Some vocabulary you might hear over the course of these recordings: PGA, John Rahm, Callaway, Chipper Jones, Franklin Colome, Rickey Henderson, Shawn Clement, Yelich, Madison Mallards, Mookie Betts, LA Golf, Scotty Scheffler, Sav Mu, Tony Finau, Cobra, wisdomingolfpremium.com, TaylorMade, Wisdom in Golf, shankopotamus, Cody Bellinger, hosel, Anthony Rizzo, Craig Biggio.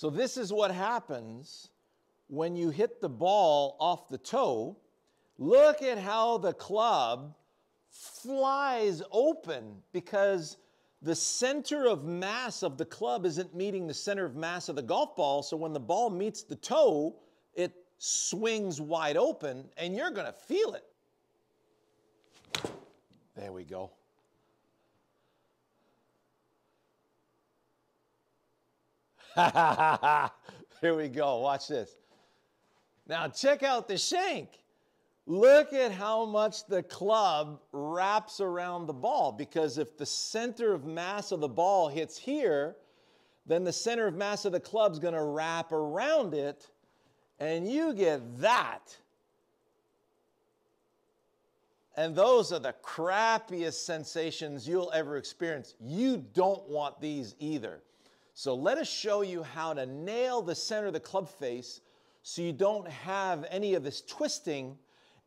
So this is what happens when you hit the ball off the toe. Look at how the club flies open because the center of mass of the club isn't meeting the center of mass of the golf ball. So when the ball meets the toe, it swings wide open and you're going to feel it. There we go. Here we go. Watch this. Now check out the shank. Look at how much the club wraps around the ball, because if the center of mass of the ball hits here, then the center of mass of the club's going to wrap around it, and you get that. And those are the crappiest sensations you'll ever experience. You don't want these either. So let us show you how to nail the center of the club face so you don't have any of this twisting,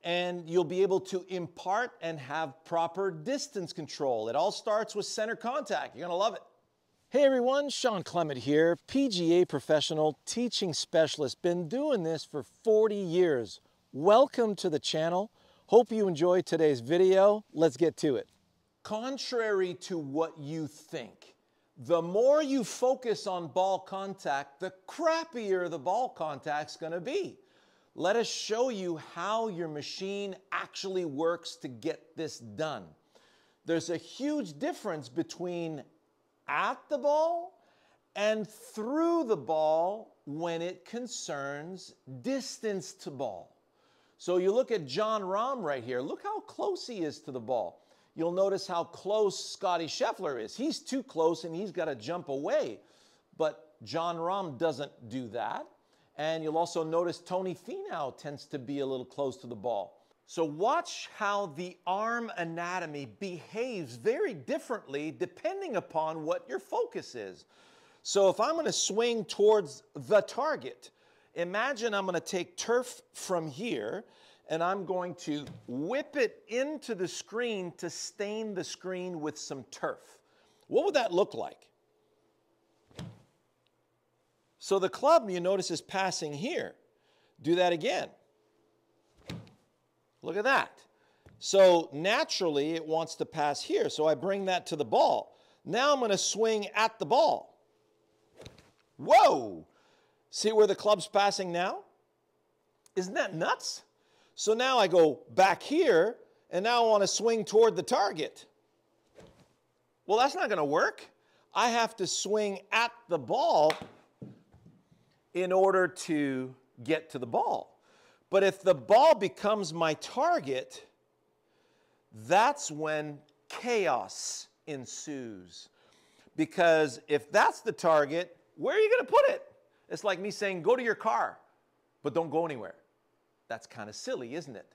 and you'll be able to impart and have proper distance control. It all starts with center contact. You're gonna love it. Hey everyone, Shawn Clement here, PGA professional, teaching specialist. Been doing this for 40 years. Welcome to the channel. Hope you enjoy today's video. Let's get to it. Contrary to what you think, the more you focus on ball contact, the crappier the ball contact's gonna be. Let us show you how your machine actually works to get this done. There's a huge difference between at the ball and through the ball when it concerns distance to ball. So you look at John Rahm right here. Look how close he is to the ball. You'll notice how close Scotty Scheffler is. He's too close and he's got to jump away. But John Rahm doesn't do that. And you'll also notice Tony Finau tends to be a little close to the ball. So watch how the arm anatomy behaves very differently depending upon what your focus is. So if I'm going to swing towards the target, imagine I'm going to take turf from here and I'm going to whip it into the screen to stain the screen with some turf. What would that look like? So the club, you notice, is passing here. Do that again. Look at that. So naturally, it wants to pass here. So I bring that to the ball. Now I'm going to swing at the ball. Whoa! See where the club's passing now? Isn't that nuts? So now I go back here, and now I want to swing toward the target. Well, that's not going to work. I have to swing at the ball in order to get to the ball. But if the ball becomes my target, that's when chaos ensues. Because if that's the target, where are you gonna put it? It's like me saying, go to your car, but don't go anywhere. That's kind of silly, isn't it?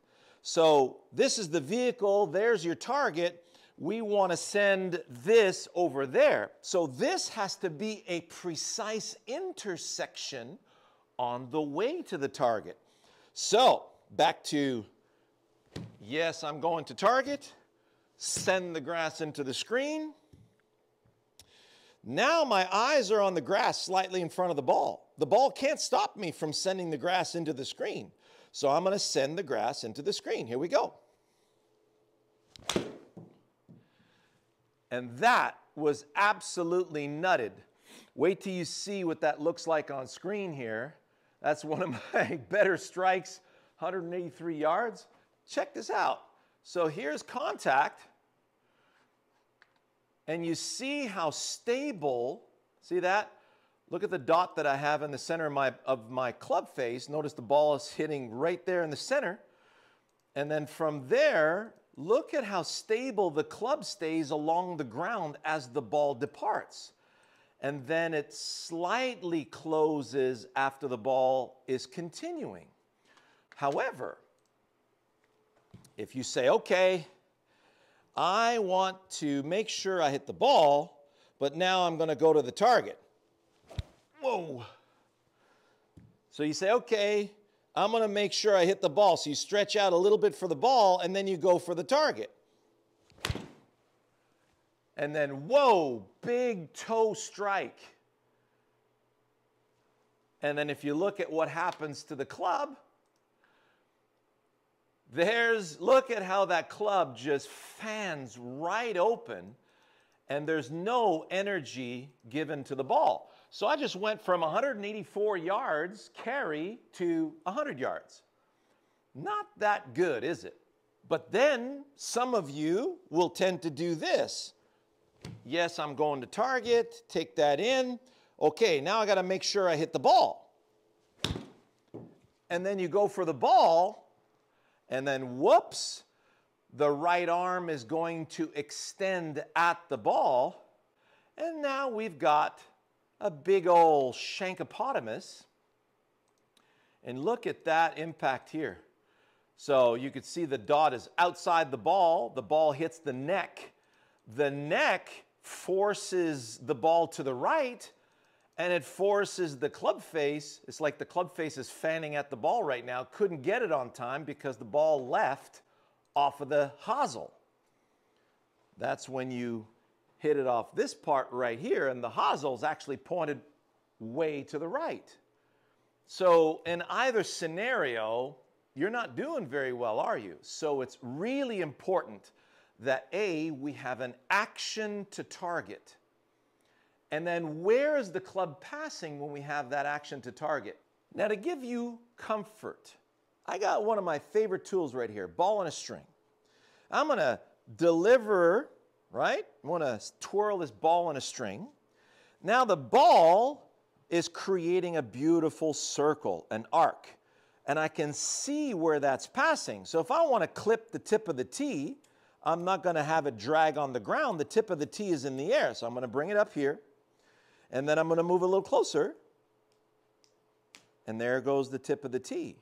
So this is the vehicle, there's your target. We want to send this over there. So this has to be a precise intersection on the way to the target. So back to, yes, I'm going to target, send the grass into the screen. Now my eyes are on the grass slightly in front of the ball. The ball can't stop me from sending the grass into the screen. So I'm going to send the grass into the screen. Here we go. And that was absolutely nutted. Wait till you see what that looks like on screen here. That's one of my better strikes, 183 yards. Check this out. So here's contact. And you see how stable, see that? Look at the dot that I have in the center of my club face. Notice the ball is hitting right there in the center. And then from there, look at how stable the club stays along the ground as the ball departs. And then it slightly closes after the ball is continuing. However, if you say, okay, I want to make sure I hit the ball, but now I'm going to go to the target. Whoa. So you say, okay, I'm going to make sure I hit the ball. So you stretch out a little bit for the ball, and then you go for the target. And then, whoa, big toe strike. And then if you look at what happens to the club, look at how that club just fans right open and there's no energy given to the ball. So I just went from 184 yards carry to 100 yards. Not that good, is it? But then some of you will tend to do this. Yes, I'm going to target, take that in. Okay, now I got to make sure I hit the ball. And then you go for the ball. And then, whoops, the right arm is going to extend at the ball. And now we've got a big old shankopotamus. And look at that impact here. So you could see the dot is outside the ball hits the neck. The neck forces the ball to the right, and it forces the club face. It's like the club face is fanning at the ball right now. Couldn't get it on time because the ball left off of the hosel. That's when you hit it off this part right here, and the hosel's actually pointed way to the right. So in either scenario, you're not doing very well, are you? So it's really important that A, we have an action to target. And then where is the club passing when we have that action to target? Now, to give you comfort, I got one of my favorite tools right here, ball and a string. I'm going to deliver, right? I'm going to twirl this ball and a string. Now the ball is creating a beautiful circle, an arc. And I can see where that's passing. So if I want to clip the tip of the tee, I'm not going to have it drag on the ground. The tip of the tee is in the air. So I'm going to bring it up here. And then I'm going to move a little closer. And there goes the tip of the tee.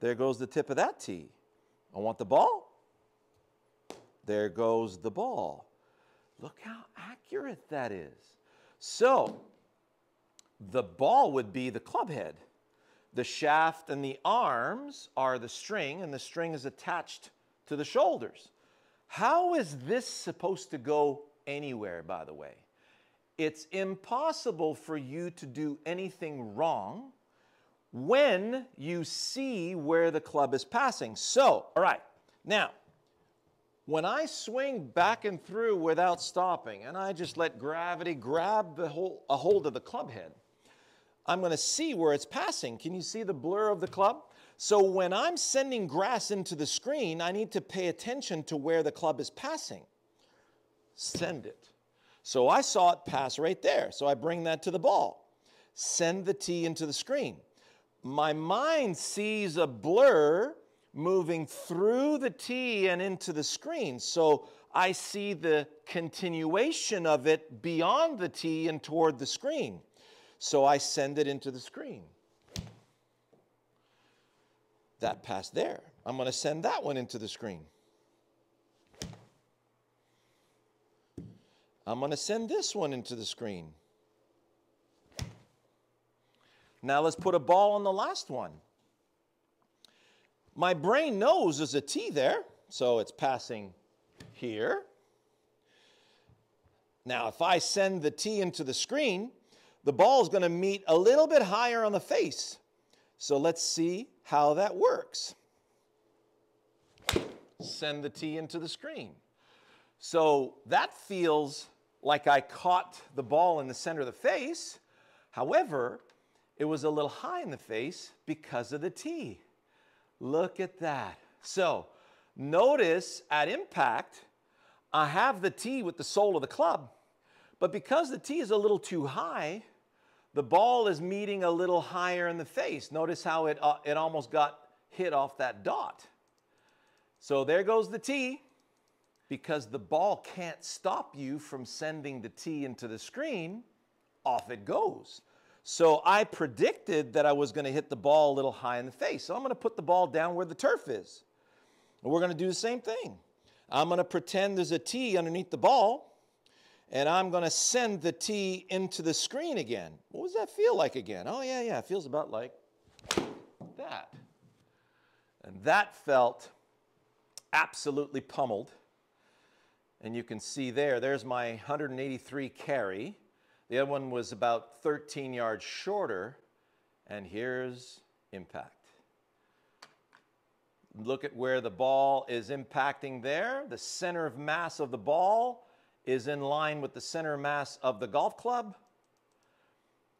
There goes the tip of that tee. I want the ball. There goes the ball. Look how accurate that is. So the ball would be the club head. The shaft and the arms are the string, and the string is attached to the shoulders. How is this supposed to go anywhere, by the way? It's impossible for you to do anything wrong when you see where the club is passing. So, all right, now, when I swing back and through without stopping, and I just let gravity grab a hold of the club head, I'm going to see where it's passing. Can you see the blur of the club? So when I'm sending grass into the screen, I need to pay attention to where the club is passing. Send it. So I saw it pass right there. So I bring that to the ball. Send the tee into the screen. My mind sees a blur moving through the tee and into the screen. So I see the continuation of it beyond the tee and toward the screen. So I send it into the screen. That passed there. I'm going to send that one into the screen. I'm going to send this one into the screen. Now let's put a ball on the last one. My brain knows there's a tee there, so it's passing here. Now if I send the tee into the screen, the ball is going to meet a little bit higher on the face. So let's see how that works. Send the tee into the screen. So that feels like I caught the ball in the center of the face. However, it was a little high in the face because of the tee. Look at that. So notice at impact, I have the tee with the sole of the club. But because the tee is a little too high, the ball is meeting a little higher in the face. Notice how it almost got hit off that dot. So there goes the tee. Because the ball can't stop you from sending the tee into the screen, off it goes. So I predicted that I was going to hit the ball a little high in the face. So I'm going to put the ball down where the turf is. And we're going to do the same thing. I'm going to pretend there's a tee underneath the ball. And I'm going to send the tee into the screen again. What does that feel like again? Oh, yeah, yeah. It feels about like that. And that felt absolutely pummeled. And you can see there, there's my 183 carry. The other one was about 13 yards shorter, and here's impact. Look at where the ball is impacting there. The center of mass of the ball is in line with the center mass of the golf club,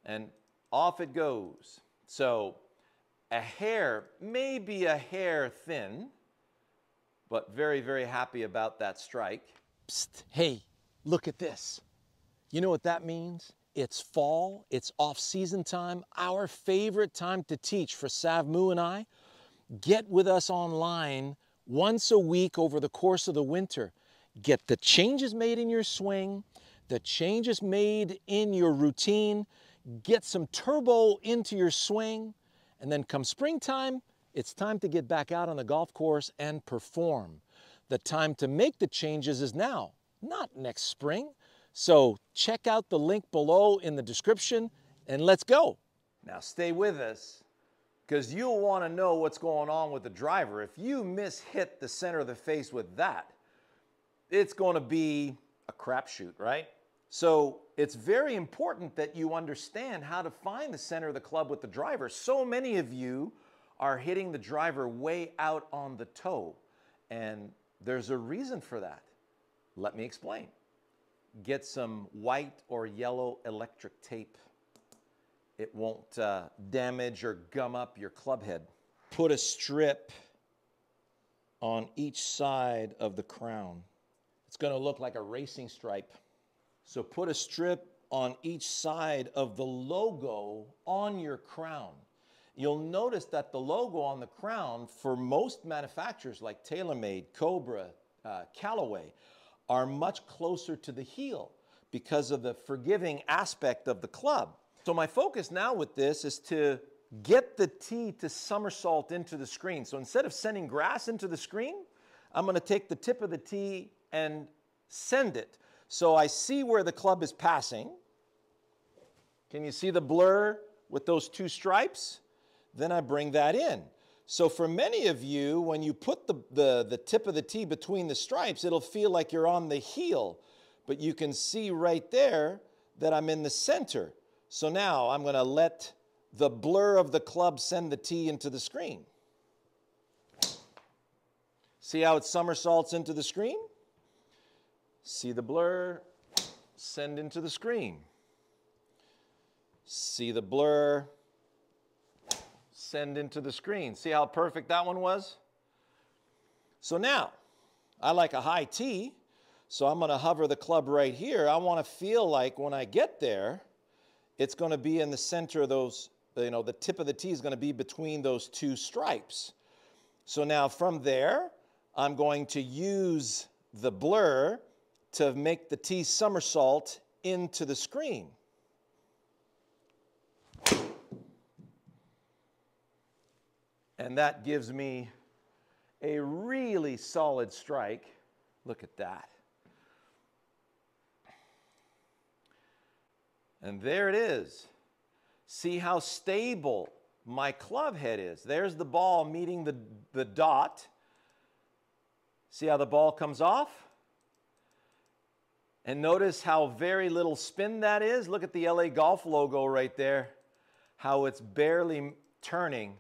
and off it goes. So a hair, maybe a hair thin, but very, very happy about that strike. Psst, hey, look at this. You know what that means? It's fall, it's off-season time, our favorite time to teach for Sav Mu and I. Get with us online once a week over the course of the winter. Get the changes made in your swing, the changes made in your routine, get some turbo into your swing, and then come springtime, it's time to get back out on the golf course and perform. The time to make the changes is now, not next spring. So check out the link below in the description and let's go. Now stay with us, because you'll want to know what's going on with the driver. If you mishit the center of the face with that, it's going to be a crapshoot, right? So it's very important that you understand how to find the center of the club with the driver. So many of you are hitting the driver way out on the toe, and there's a reason for that. Let me explain. Get some white or yellow electric tape. It won't damage or gum up your club head. Put a strip on each side of the crown. It's going to look like a racing stripe. So put a strip on each side of the logo on your crown. You'll notice that the logo on the crown for most manufacturers like TaylorMade, Cobra, Callaway are much closer to the heel because of the forgiving aspect of the club. So my focus now with this is to get the tee to somersault into the screen. So instead of sending grass into the screen, I'm going to take the tip of the tee and send it. So I see where the club is passing. Can you see the blur with those two stripes? Then I bring that in. So for many of you, when you put the tip of the tee between the stripes, it'll feel like you're on the heel. But you can see right there that I'm in the center. So now I'm going to let the blur of the club send the tee into the screen. See how it somersaults into the screen? See the blur, send into the screen. See the blur, send into the screen. See how perfect that one was? So now, I like a high tee, so I'm going to hover the club right here. I want to feel like when I get there, it's going to be in the center of those, you know, the tip of the tee is going to be between those two stripes. So now from there, I'm going to use the blur to make the tee somersault into the screen. And that gives me a really solid strike. Look at that. And there it is. See how stable my club head is. There's the ball meeting the dot. See how the ball comes off? And notice how very little spin that is. Look at the LA Golf logo right there, how it's barely turning.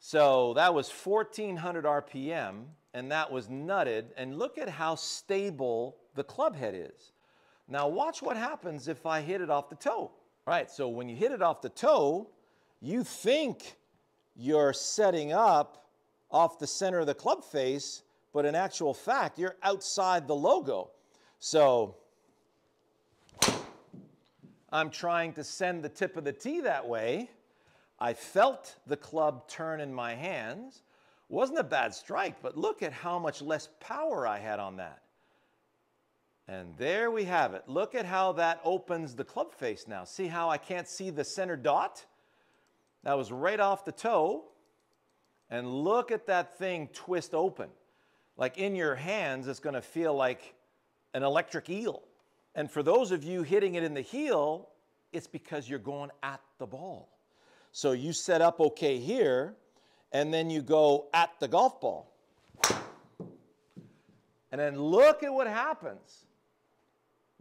So that was 1,400 RPM, and that was nutted. And look at how stable the club head is. Now watch what happens if I hit it off the toe. Right, so when you hit it off the toe, you think you're setting up off the center of the club face, but in actual fact, you're outside the logo. So I'm trying to send the tip of the tee that way. I felt the club turn in my hands. Wasn't a bad strike, but look at how much less power I had on that. And there we have it. Look at how that opens the club face now. See how I can't see the center dot? That was right off the toe. And look at that thing twist open. Like in your hands, it's going to feel like an electric eel. And for those of you hitting it in the heel, it's because you're going at the ball. So you set up okay here, and then you go at the golf ball. And then look at what happens.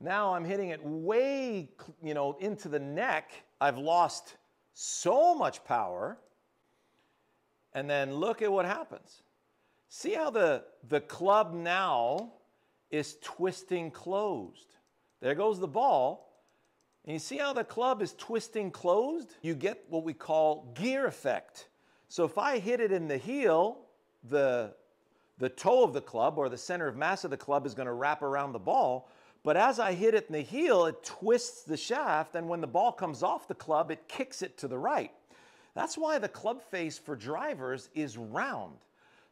Now I'm hitting it way, you know, into the neck. I've lost so much power. And then look at what happens. See how the club now is twisting closed. There goes the ball. And you see how the club is twisting closed? You get what we call gear effect. So if I hit it in the heel, the toe of the club or the center of mass of the club is going to wrap around the ball. But as I hit it in the heel, it twists the shaft. And when the ball comes off the club, it kicks it to the right. That's why the club face for drivers is round.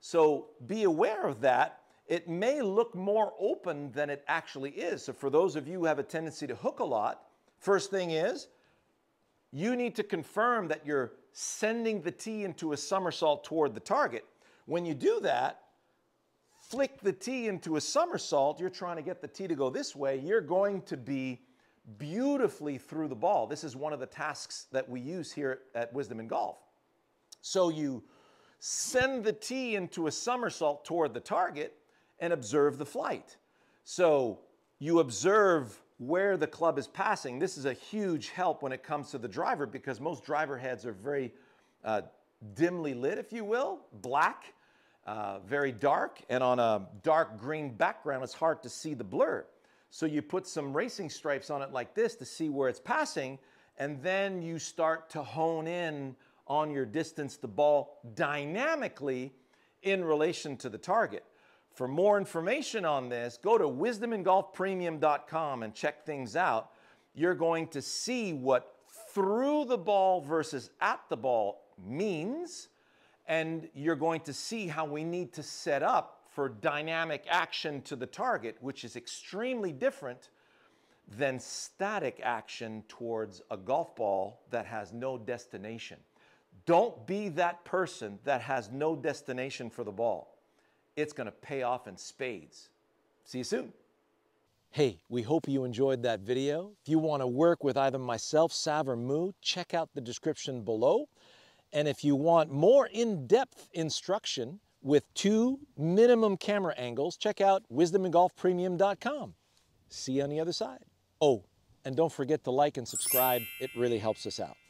So be aware of that. It may look more open than it actually is. So for those of you who have a tendency to hook a lot, first thing is, you need to confirm that you're sending the tee into a somersault toward the target. When you do that, flick the tee into a somersault, you're trying to get the tee to go this way, you're going to be beautifully through the ball. This is one of the tasks that we use here at Wisdom in Golf. So you send the tee into a somersault toward the target and observe the flight. So you observe where the club is passing. This is a huge help when it comes to the driver because most driver heads are very dimly lit, if you will, black, very dark, and on a dark green background, it's hard to see the blur. So you put some racing stripes on it like this to see where it's passing, and then you start to hone in on your distance to ball dynamically in relation to the target. For more information on this, go to wisdomingolfpremium.com and check things out. You're going to see what through the ball versus at the ball means, and you're going to see how we need to set up for dynamic action to the target, which is extremely different than static action towards a golf ball that has no destination. Don't be that person that has no destination for the ball. It's going to pay off in spades. See you soon. Hey, we hope you enjoyed that video. If you want to work with either myself, Sav, or Moo, check out the description below. And if you want more in-depth instruction with 2 minimum camera angles, check out wisdomingolfpremium.com. See you on the other side. Oh, and don't forget to like and subscribe. It really helps us out.